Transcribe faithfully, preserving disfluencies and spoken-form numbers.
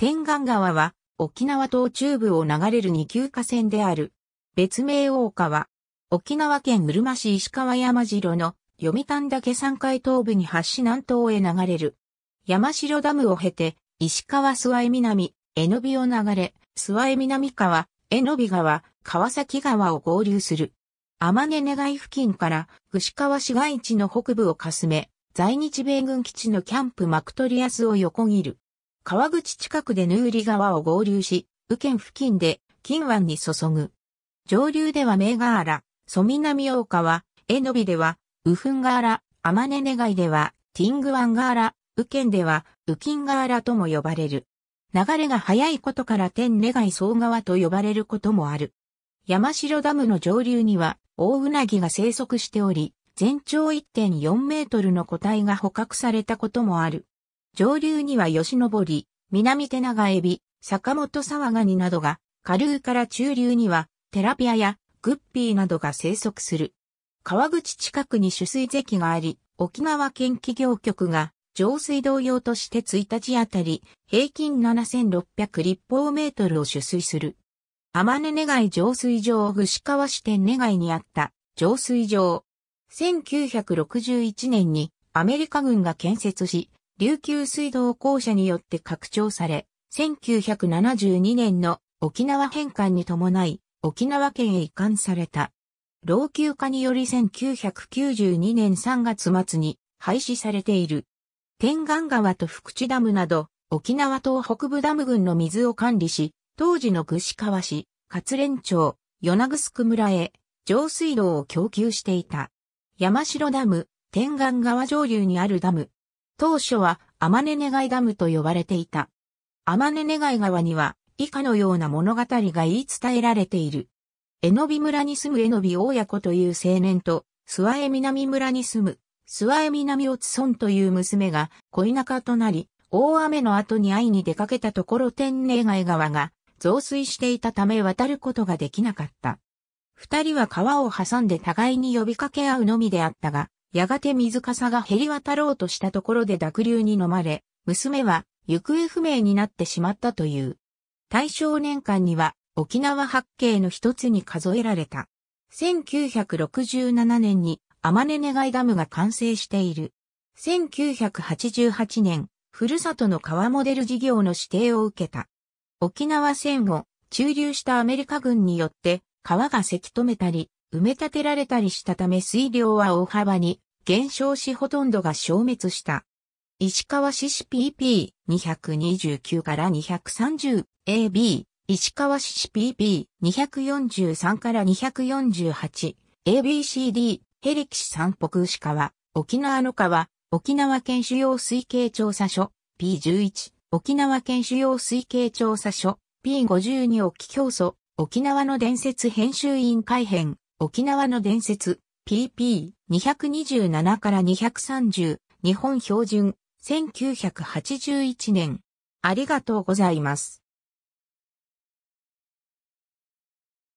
天眼川は沖縄東中部を流れる二級河川である。別名大川。沖縄県うるま市石川山城の読谷岳山階東部に発し南東へ流れる。山城ダムを経て石川諏訪南、江尾を流れ、諏訪南川、江尾川、川崎川を合流する。天根根貝付近から串川市街地の北部をかすめ、在日米軍基地のキャンプマクトリアスを横切る。川口近くでヌーリ川を合流し、宇検付近で金湾に注ぐ。上流では名ヶ原、蘇南大川、江尾ではウフンガーラ、天根根貝ではティングワンガーラ、宇検ではウキンガーラとも呼ばれる。流れが速いことから天根貝総川と呼ばれることもある。山城ダムの上流には大ウナギが生息しており、全長 いってんよんメートルの個体が捕獲されたこともある。上流にはヨシノボリ、南テナガエビ、坂本サワガニなどが、下流から中流にはテラピアやグッピーなどが生息する。川口近くに取水堰があり、沖縄県気象局が上水道用としていちにちあたり平均ななせんろっぴゃくりっぽうメートルを取水する。天根根貝浄水場串川市天根貝にあった浄水場。せんきゅうひゃくろくじゅういちねんにアメリカ軍が建設し、琉球水道公社によって拡張され、せんきゅうひゃくななじゅうにねんの沖縄返還に伴い、沖縄県へ移管された。老朽化によりせんきゅうひゃくきゅうじゅうにねんさんがつまつに廃止されている。天眼川と福地ダムなど、沖縄東北部ダム群の水を管理し、当時の串川市、勝連町、与那城村へ、上水道を供給していた。山城ダム、天眼川上流にあるダム。当初は天根根貝ダムと呼ばれていた。天根根貝川には以下のような物語が言い伝えられている。江尾村に住む江尾親子という青年と、諏訪南村に住む諏訪南乙村という娘が恋仲となり、大雨の後に会いに出かけたところ天根根貝川が増水していたため渡ることができなかった。二人は川を挟んで互いに呼びかけ合うのみであったが、やがて水かさが減り渡ろうとしたところで濁流に飲まれ、娘は行方不明になってしまったという。大正年間には沖縄八景の一つに数えられた。せんきゅうひゃくろくじゅうななねんに天根根貝ダムが完成している。せんきゅうひゃくはちじゅうはちねん、ふるさとの川モデル事業の指定を受けた。沖縄戦後、駐留したアメリカ軍によって、川がせき止めたり、埋め立てられたりしたため水量は大幅に減少しほとんどが消滅した。石川市市 ピーピーにひゃくにじゅうきゅうからにひゃくさんじゅう、エービー、石川市市 ピーピーにひゃくよんじゅうさんからにひゃくよんじゅうはち、エービーシーディー、ヘリキ市三北牛川、沖縄の川、沖縄県主要推計調査所、ピーじゅういち、沖縄県主要推計調査所、ピーごじゅうに沖教組、沖縄の伝説編集委員会編、沖縄の伝説、ピーピーにひゃくにじゅうななからにひゃくさんじゅう、日本標準、せんきゅうひゃくはちじゅういちねん。ありがとうございます。